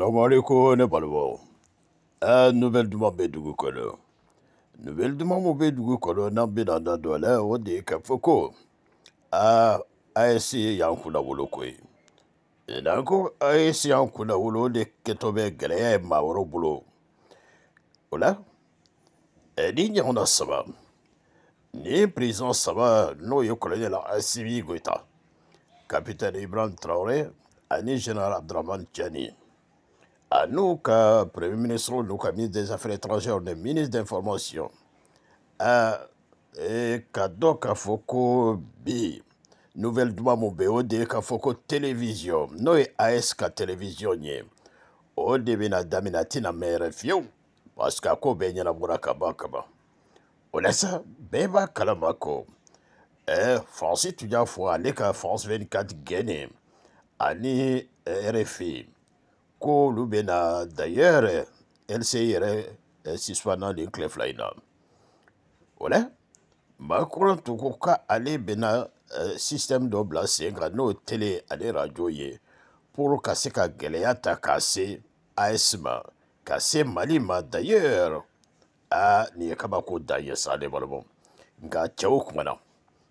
Salam alaikum, ne pas le voir. Nouvelle de ma bédou color. Nouvelle de ma bédou color, n'a pas d'adolé ou des cafocos. AES yankula wolo koi. Et d'accord, AES yankula wolo de ketobé gré mauro boulot. Ola? Et digne on a saba. Ni prison saba, no yo colonel ACI Goita. Capitaine Ibrahim Traoré, ani général Abdraman Tchani. À nous, que Premier ministre, nous, que ministre des Affaires étrangères, le ministre d'Information, et que donc, à Foko B, nouvelle de mon BOD, qu'à Foko Télévision, nous, et ASK Télévision, au début, la daminatina, mais refio, parce qu'à quoi, ben, y'a la bourakaba, kaba. On laisse, beba, kalamako. Eh, Francis, tu as fois, aller qu'à France 24, Guinée, Annie, RFI. D'ailleurs, elle s'irait si soit dans les clés flaina. Voilà, ma courante au cas aller bena système d'oblation grano télé à des radioyés pour casser qu'à Galeata casser à Esma, casser Malima d'ailleurs à Niakabako d'ailleurs ça les balbons. Gachao kumana,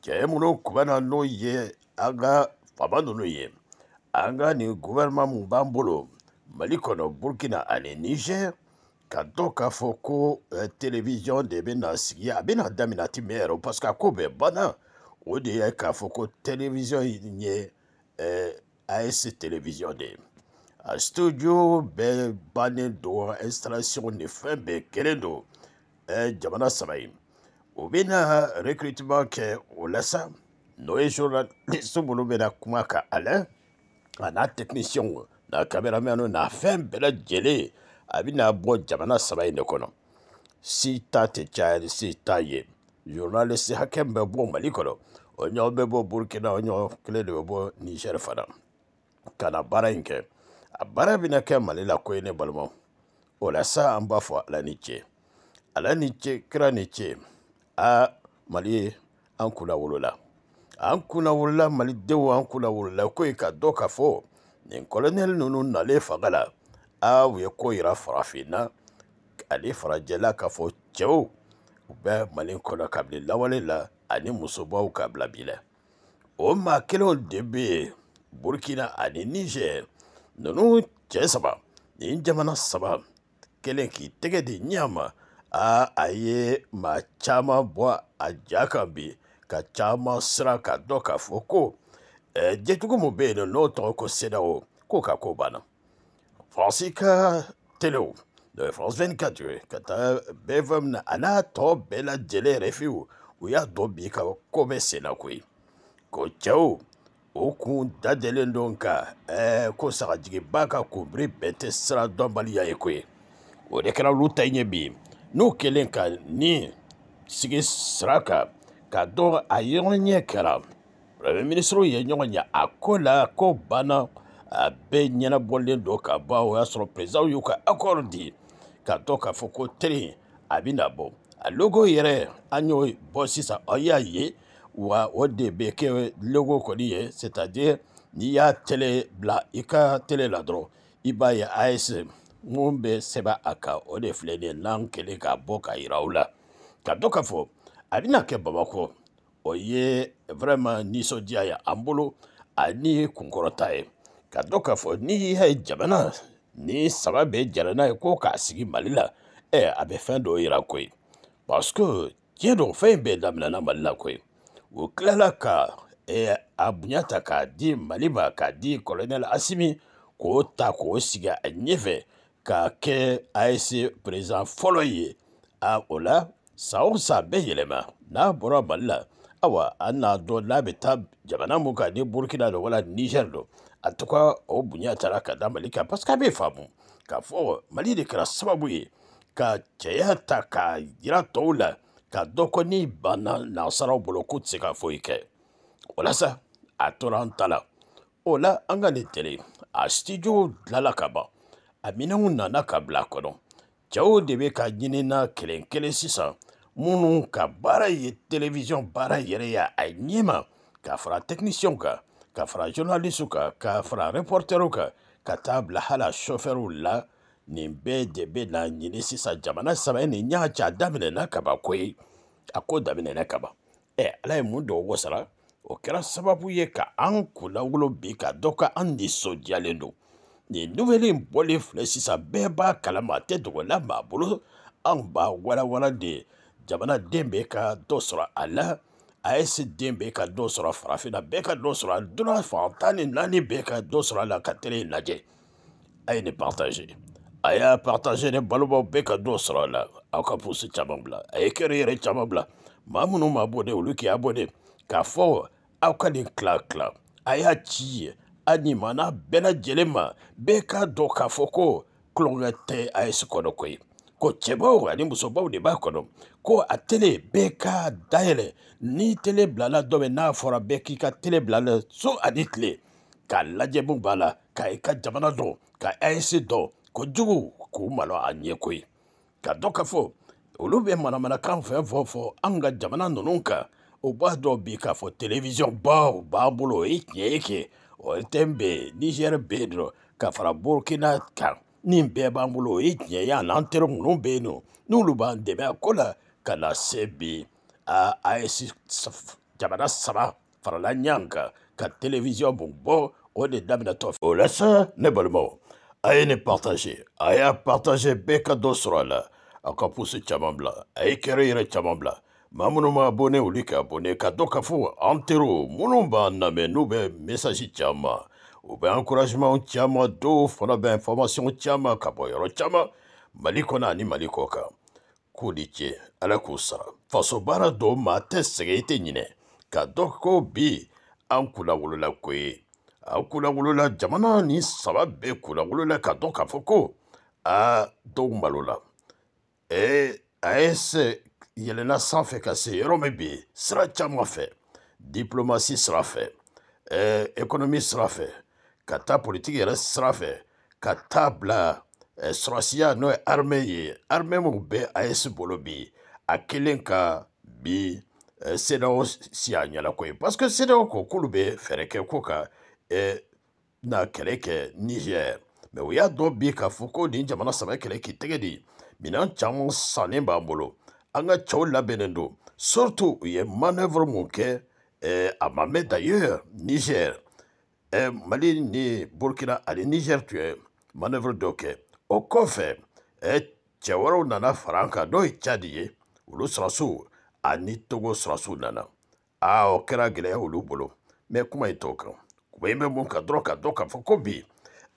Tiamulo kumana noye, aga Fabano noye, aga ni gouvernement Mubambolo. Malikono Burkina allé Niger, Kadoka Foko télévision de Benassi, Abena Daminati Mero, parce qu'à Kobe Bana, ou de Kafoko télévision, il y a AS télévision de. A studio, ben bané d'or, installation de fin, ben Kerendo, Jamana Samaï. Ou bien recrutement que au Lassa, Noé journaliste, Moulobena Kumaka Alain, un technicien. La caméraman n'a fait un bel gelé, avec un bon jamana sabaï de kono. Si ta te tchaï, si ta yé, journaliste hakem bebo malikolo, on yon bebo burkina, on yon clé de bebo niger fana. Kanabara inke, a barabina kem malila koyene balmon. O la sa en bas fois la niche. A la niche, kraniche, a mali ankula wolola. Ankuna wolola mali dewa ankula wolola koyka doka fo. Le colonel Nounou n'allait fagala. Ah, oui, quoi, il a frafina. Allez, fragela, kafo, tchao. Ou bien, malinkola, kabli, la walela, ani moussoba ou kablabila. Oh, ma, quel au début. Burkina, ani Niger. Nounou, tchè saba. Ninjamana saba. Quelqu'un qui tege de nyama. Ah, aye, ma chama, bois, adjakambi. Kachama, sra, kadoka, foko. Je te dis que notre consédao, Coca Cobana. Francisca Tello, de France 24, Kata Bevum Anato Bella Dele Refu, où il y a Dobika comme Senakui. Kochao, Okun Dadelendonka, Kosaradi Baka Kubri Betesra Dombalia Eque. Ou de Kralouta Yebi, nous Kelenka ni Sigisraka, Kador Ayonia Karam. Premier ministre, il y a un cola, un bana, un beignana bolé, un kaba, un surprésident, un accordé. Quand on a fait un télé, un binabo, un logo, un bossis, un yaye, ou un odebe, un logo collier, c'est-à-dire, il y a télé bla, il y a télé ladro, il y a ASM, mumbe, seba, aka, odeflé, lankele, kaboka, iraoula. Quand on a fait un bina kebabako. Oye vraiment ni sodia ya ambolo ani kunkorotae kadoka fo ni he jamana ni sababe jarana ko ka sigi malila abe fin do ira koi parce que tien do fin be damlana malila koi o klala ka abunyata ka di maliba ka di colonel Asimi ko ta ko siga anyeve ka ke AES présent foloye a ola sao sabe yelema na bora malila awa ana do labetab jamana muka ni burkina do wala niger do atuka o bunya taraka da malika paska be famu ka fo mali de kra sababu ye ka cheyata ka jira tola ka doko ni bana na sara boloko tsika fo ike ola sa atorantala ola anga ni tele a studio lalakaba amina unna na kabla kono chao de be ka jinina kelenkele sisa Mounou ka baraye télévision baraye ya anyema ka fara technicien ka fara journaliste ka fara reporter ka katab lahala shoferu la nimbe debe na njini sisa jamana sama eni nyacha adamine nakaba kwe ako damine nakaba alaye mundo wasara okera sababu ye ka anku la ulo bika doka andi sojalendo ni nouvelle bolif le sisa beba kalamate dola mabulo amba wala wala de jamana dembe ka dosra ala AES dembe ka dosra farafina beka dosra dura fantani nani beka dosra la katere naje aye ne partager aya partager ne balobo beka dosra la akapusi chamabla aye kere chamabla mamuno mabode uluki abode kafo akali klakla aya chi animana bena jelema beka do kafoko klongate AES konokoi ko chebo ani musoba de bakono ko atele beka daile ni tele blala domena fora beki ka tele blala so aditle ka lajebo bala ka eka jamana do ka AES do ko jugu ko malo anyekoi ka dokafo olube manamana kan fofo anga jamana nononka obado beka fo television ba babulo ikeke o tembe Niger bedro ka fara Burkina ka nimbe bambulo ikye ya lantero mulombeno nuluba ndebe akola kana sebi AES jamana sama fara la nyanga ka television bombo o de damna tof o la sa ne balmo aye ne partager aya partager beka dosrala akapusi chamambla aye kerire chamambla mamuno ma abone ulika abone ka dokafu antero mulomba na menube message chama ou bien encouragement tiama do fona ben information tiama kaboyoro tiama malikona ni malikoka kudiche ala kusara faso bara do mate segete nyine kadoko bi ankula wulula kwe ankula wulula jamana ni sababe kula wulula kadoka foko a do malula AES yelena sans fait casser yeromebi sera tiama fait diplomatie sera fait économie sera fait kata politique reste sera fait kata bla srasia no armée mo be AES bolobi akelenka bi c'est dans si anyala ko parce que c'est dans ko kulube fereke koka na keleke Niger mais we do bi ka foko din jamana sama keleke tegedi minan chamo sanemba bolo anga chola benendo surtout ye manœuvre mo ke Amame d'ailleurs, Niger, Mali ni Burkina, allez Niger tu es, manœuvre d'oké, au coffre, Tchawaro nana franca doi tchadie, ou le srasou, ani togo srasou nana, a okera gile ou l'oubolo, mais comment est okra, koueme mon kadro kadoka fokobi,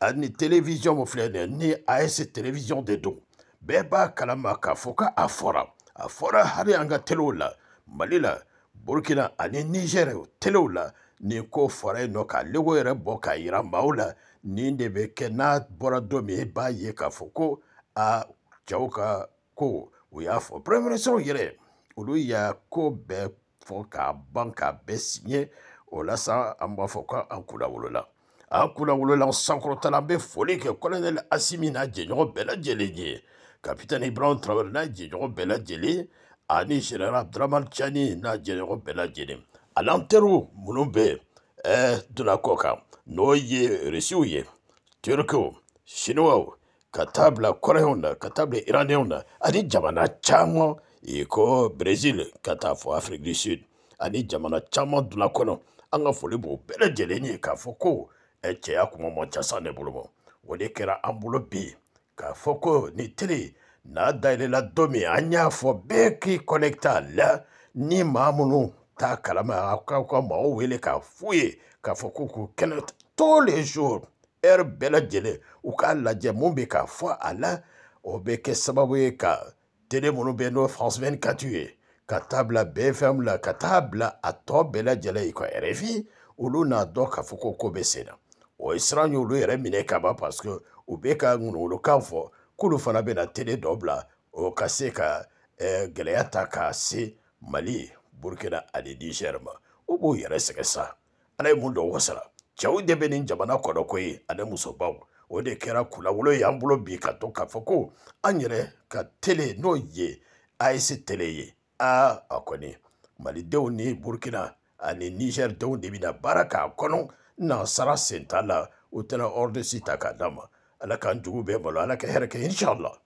ani télévision mouflene, ni AES télévision de don, beba kalamaka foka afora harianga telola, Malila, Burkina ani Niger telola ni ko fare no ka lego ere boka ira maula ni ndebe kenat borado mi ba ye ka foko a chauka ko we have a preparation yere ulu ya ko be foka banka be signé ola sa amba foka ankula wolola sankro talambe foli ke colonel Assimina Djenyo Bela Djelé capitaine Ibrahim Traoré na Djenyo Bela Djelé ani général Abdraman Chani na général Bela Djelé à l'enterrou Moulombe de la coca noye resiouye turco chinois katabla coréonna katabla iranienne ani jamana chamo iko Brésil katafo Afrique du Sud ani jamana chamo de la kono anga folibo Bela Djelé ni kafoko etia kuma mochasa ne bulumo wodekera ambulo bi kafoko ni tiri nada ile la domi anya fo beki connecta la ni mamunu ta kalama akwa ma wele ka fuye ka fokuku kenet tous les jours Bela Djelé ou ka la djembe ka fo ala obeke sababu e ka tele monu beno France 24 tué ka tabla BFM la ka tabla ato Bela Djelé ko RFI uluna do ka fokuku besena o isranyu lu remine ka ba parce que obeka ngunu lo ka fo kulu fana bena télé dobla o kaseka geleata kasi Mali Burkina ali Niger ma obo yere sekesa ale mundo wasala chaude benin jamana kodokoi ale musoba o de kera kula wulo yambulo bi ka toka foko anyere ka télé no ye AES télé ye a akoni Mali deuni Burkina ani Niger deuni bina baraka kono na sara sentala وتنا أرض سيتا كدما على كان جوبه بلا على كهرك إن شاء الله.